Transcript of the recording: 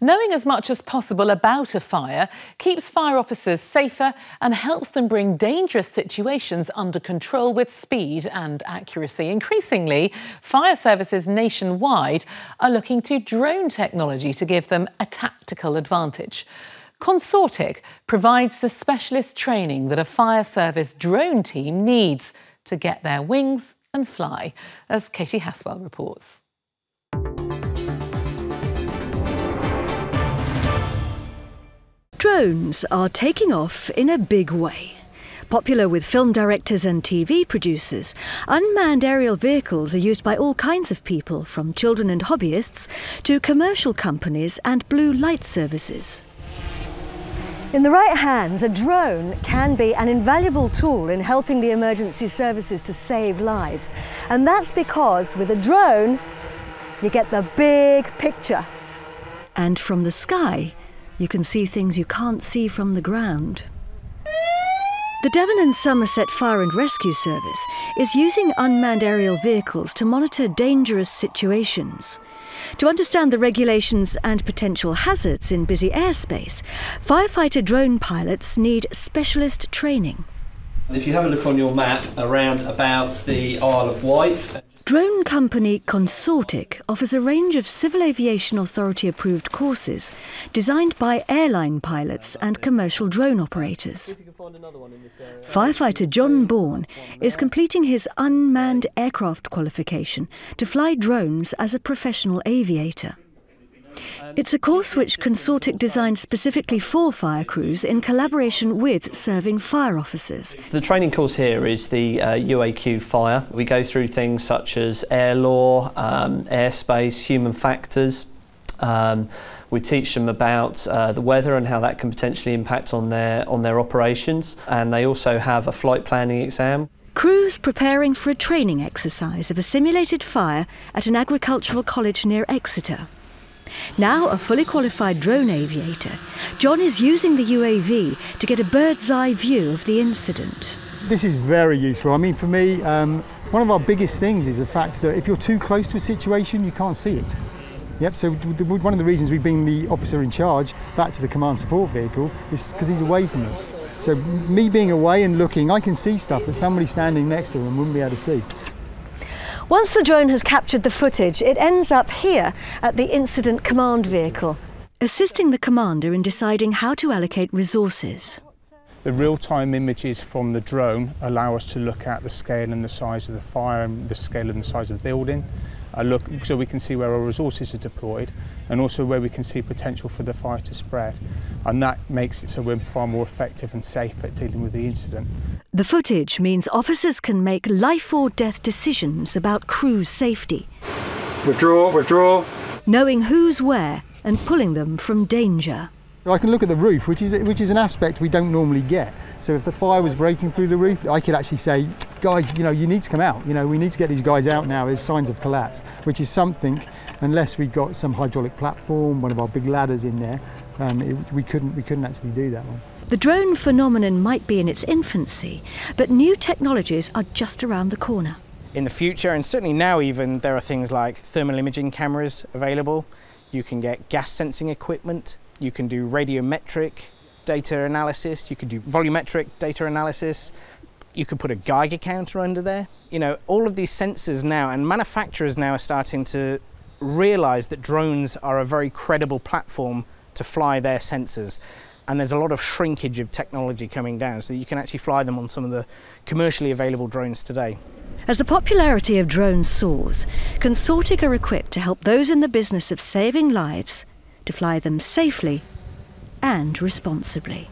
Knowing as much as possible about a fire keeps fire officers safer and helps them bring dangerous situations under control with speed and accuracy. Increasingly, fire services nationwide are looking to drone technology to give them a tactical advantage. Consortiq provides the specialist training that a fire service drone team needs to get their wings and fly, as Katie Haswell reports. Drones are taking off in a big way. Popular with film directors and TV producers, unmanned aerial vehicles are used by all kinds of people, from children and hobbyists to commercial companies and blue light services. In the right hands, a drone can be an invaluable tool in helping the emergency services to save lives. And that's because with a drone, you get the big picture. And from the sky, you can see things you can't see from the ground. The Devon and Somerset Fire and Rescue Service is using unmanned aerial vehicles to monitor dangerous situations. To understand the regulations and potential hazards in busy airspace, firefighter drone pilots need specialist training. If you have a look on your map around about the Isle of Wight. Drone company Consortiq offers a range of Civil Aviation Authority approved courses designed by airline pilots and commercial drone operators. Firefighter John Bourne is completing his unmanned aircraft qualification to fly drones as a professional aviator. It's a course which Consortiq designed specifically for fire crews in collaboration with serving fire officers. The training course here is the UAQ Fire. We go through things such as air law, airspace, human factors. We teach them about the weather and how that can potentially impact on their operations. And they also have a flight planning exam. Crews preparing for a training exercise of a simulated fire at an agricultural college near Exeter. Now a fully qualified drone aviator, John is using the UAV to get a bird's eye view of the incident. This is very useful. I mean, for me, one of our biggest things is the fact that if you're too close to a situation, you can't see it. Yep, so one of the reasons we bring the officer in charge back to the command support vehicle is because he's away from it. So me being away and looking, I can see stuff that somebody standing next to him wouldn't be able to see. Once the drone has captured the footage, it ends up here at the incident command vehicle, assisting the commander in deciding how to allocate resources. The real-time images from the drone allow us to look at the scale and the size of the fire and the scale and the size of the building, so we can see where our resources are deployed and also where we can see potential for the fire to spread. And that makes it so we're far more effective and safe at dealing with the incident. The footage means officers can make life or death decisions about crew safety. Withdraw, withdraw. Knowing who's where and pulling them from danger. I can look at the roof, which is an aspect we don't normally get. So if the fire was breaking through the roof, I could actually say, guys, you know, you need to come out. You know, we need to get these guys out now. There's signs of collapse, which is something, unless we got some hydraulic platform, one of our big ladders in there, we couldn't actually do that one. The drone phenomenon might be in its infancy, but new technologies are just around the corner. In the future, and certainly now even, there are things like thermal imaging cameras available. You can get gas sensing equipment. You can do radiometric data analysis, you can do volumetric data analysis, you could put a Geiger counter under there. You know, all of these sensors now, and manufacturers now are starting to realise that drones are a very credible platform to fly their sensors. And there's a lot of shrinkage of technology coming down, so you can actually fly them on some of the commercially available drones today. As the popularity of drones soars, Consortiq are equipped to help those in the business of saving lives to fly them safely and responsibly.